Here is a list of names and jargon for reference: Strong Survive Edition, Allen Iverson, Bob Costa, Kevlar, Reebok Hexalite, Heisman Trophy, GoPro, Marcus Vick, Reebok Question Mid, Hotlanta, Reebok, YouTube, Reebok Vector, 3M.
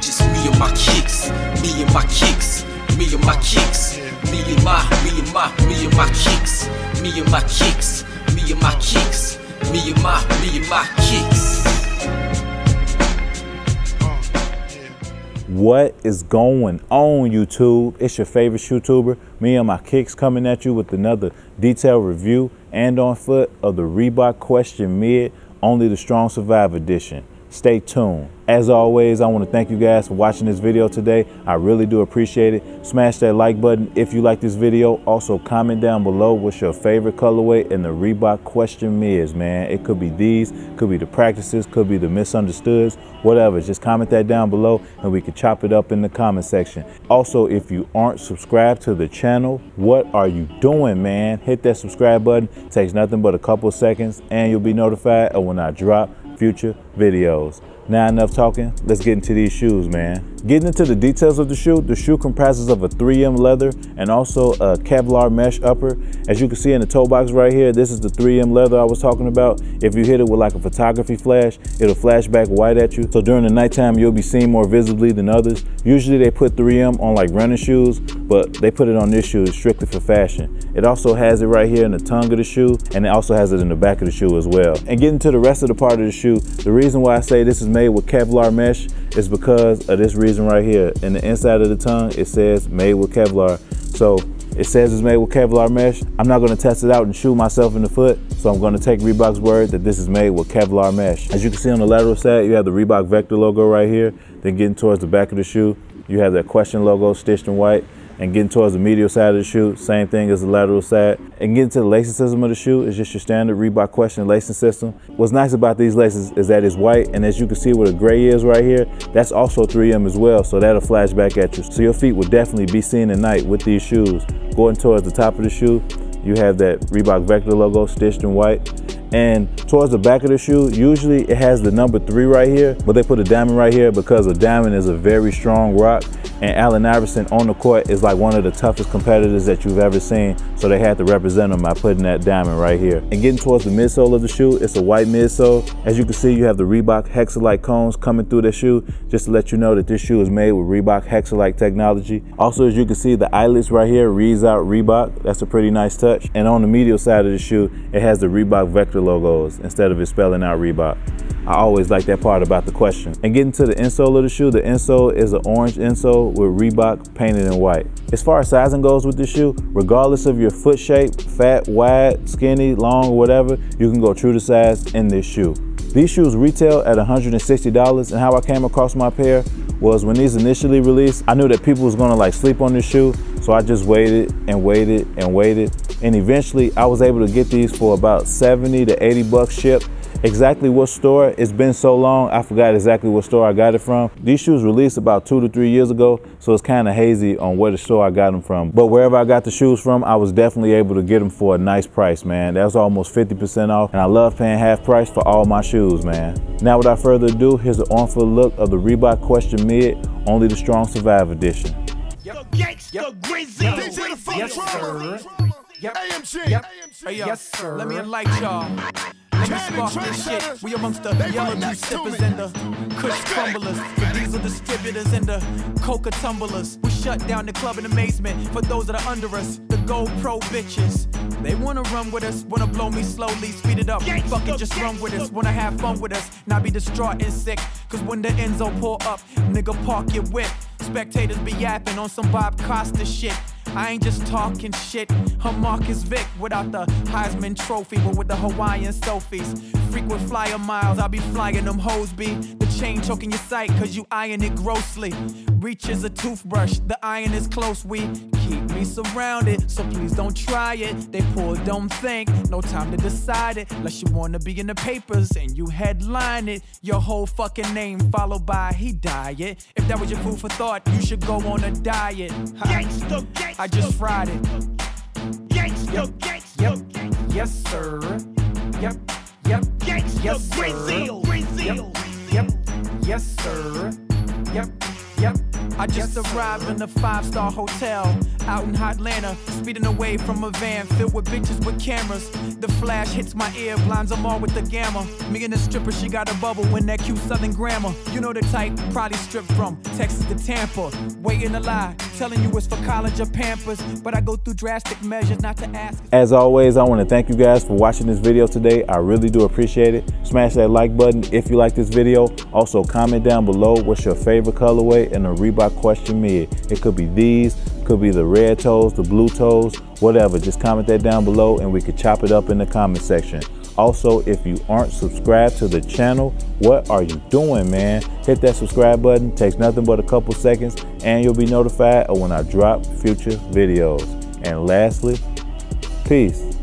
Just me and my kicks, me and my kicks, me and my kicks, me and my, me and my, me and my kicks, me and my kicks, me and my kicks, me and my, me and my kicks. What is going on, YouTube? It's your favorite YouTuber, me and my kicks, coming at you with another detailed review and on foot of the Reebok Question Mid, only the Strong Survive Edition. Stay tuned. As always, I want to thank you guys for watching this video today. I really do appreciate it. Smash that like button if you like this video. Also, comment down below what's your favorite colorway in the Reebok Question Mids, man. It could be these, could be the practices, could be the misunderstoods, whatever. Just comment that down below and we can chop it up in the comment section. Also, if you aren't subscribed to the channel, what are you doing, man? Hit that subscribe button. It takes nothing but a couple seconds and you'll be notified of when I drop future videos. Now enough talking, let's get into these shoes, man. Getting into the details of the shoe comprises of a 3M leather and also a Kevlar mesh upper. As you can see in the toe box right here, this is the 3M leather I was talking about. If you hit it with like a photography flash, it'll flash back white at you. So during the nighttime, you'll be seen more visibly than others. Usually they put 3M on like running shoes, but they put it on this shoe strictly for fashion. It also has it right here in the tongue of the shoe, and it also has it in the back of the shoe as well. And getting to the rest of the part of the shoe, the reason why I say this is made with Kevlar mesh is because of this reason right here. In the inside of the tongue, it says made with Kevlar. So it says it's made with Kevlar mesh. I'm not gonna test it out and shoot myself in the foot, so I'm gonna take Reebok's word that this is made with Kevlar mesh. As you can see on the lateral side, you have the Reebok Vector logo right here. Then getting towards the back of the shoe, you have that Question logo stitched in white. And getting towards the medial side of the shoe, same thing as the lateral side. And getting to the lacing system of the shoe is just your standard Reebok Question lacing system. What's nice about these laces is that it's white, and as you can see where the gray is right here, that's also 3M as well, so that'll flash back at you. So your feet will definitely be seen at night with these shoes. Going towards the top of the shoe, you have that Reebok Vector logo stitched in white. And towards the back of the shoe, usually it has the number 3 right here, but they put a diamond right here because a diamond is a very strong rock, and Allen Iverson on the court is like one of the toughest competitors that you've ever seen, so they had to represent him by putting that diamond right here. And getting towards the midsole of the shoe, it's a white midsole. As you can see, you have the Reebok Hexalite cones coming through the shoe, just to let you know that this shoe is made with Reebok Hexalite technology. Also, as you can see, the eyelets right here reads out Reebok. That's a pretty nice touch. And on the medial side of the shoe, it has the Reebok Vector logos instead of it spelling out Reebok. I always like that part about the Question. And getting to the insole of the shoe, the insole is an orange insole with Reebok painted in white. As far as sizing goes with the shoe, regardless of your foot shape, fat, wide, skinny, long, whatever, you can go true to size in this shoe. These shoes retail at $160, and how I came across my pair was when these initially released, I knew that people was gonna like sleep on this shoe, so I just waited and waited and waited. And eventually I was able to get these for about 70 to 80 bucks shipped. Exactly what store, it's been so long, I forgot exactly what store I got it from. These shoes released about 2 to 3 years ago, so it's kind of hazy on where the store I got them from. But wherever I got the shoes from, I was definitely able to get them for a nice price, man. That's almost 50% off, and I love paying half price for all my shoes, man. Now without further ado, here's the on-foot look of the Reebok Question Mid, only the Strong Survive Edition. Yes, sir. Let me enlighten y'all. Let me spark this shit. We amongst the yellow juice sippers and the Kush crumblers, the diesel distributors and the coca tumblers. We shut down the club in amazement for those that are under us, the GoPro bitches. They wanna run with us, wanna blow me slowly, speed it up. Fuck it, just run with us, wanna have fun with us, not be distraught and sick. Cause when the Enzo pull up, nigga park your whip. Spectators be yapping on some Bob Costa shit. I ain't just talking shit, I'm Marcus Vick without the Heisman Trophy, but with the Hawaiian selfies. Frequent flyer miles, I'll be flying them hoes, be the chain choking your sight, cause you eyeing it grossly. Reaches a toothbrush, the iron is close, we keep me surrounded, so please don't try it. They pull, don't think, no time to decide it, unless you wanna be in the papers and you headline it. Your whole fucking name followed by he diet. If that was your food for thought, you should go on a diet. I just fried it. Yep. Yes, sir. Yep. Yes, sir. Brazil. Yep. Yes, sir. Yep. I just arrived in a 5-star hotel. out in Hotlanta, speeding away from a van filled with bitches with cameras. The flash hits my ear, blinds them all with the gamma. Me and the stripper, she got a bubble in that cute southern grammar. You know the type, probably stripped from Texas to Tampa. Waiting a lie, telling you it's for college or Pampers, but I go through drastic measures not to ask. As always, I want to thank you guys for watching this video today. I really do appreciate it. Smash that like button if you like this video. Also, comment down below what's your favorite colorway in the Reebok Question Mid. It could be these, could be the red toes, the blue toes, whatever. Just comment that down below and we could chop it up in the comment section. Also, if you aren't subscribed to the channel, what are you doing, man? Hit that subscribe button. Takes nothing but a couple seconds and you'll be notified of when I drop future videos. And lastly, peace.